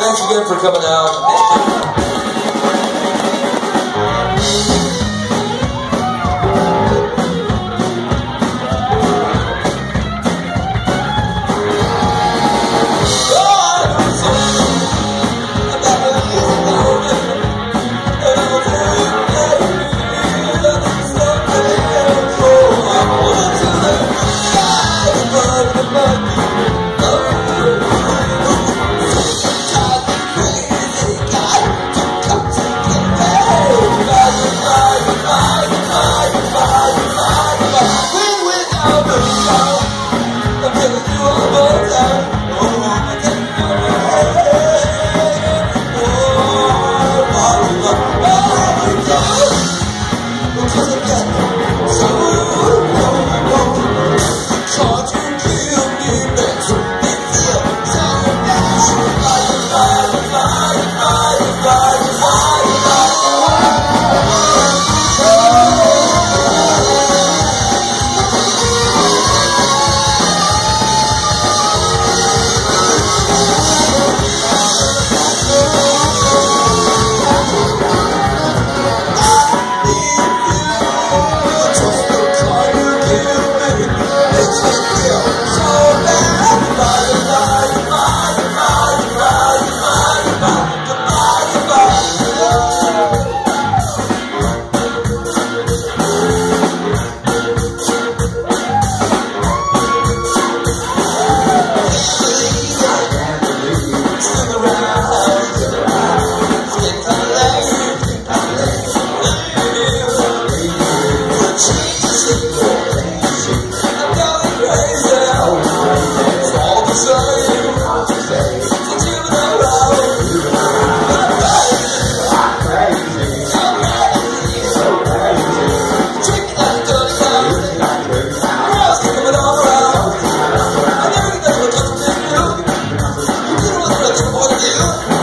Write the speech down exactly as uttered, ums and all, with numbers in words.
Thanks again for coming out. What do you do?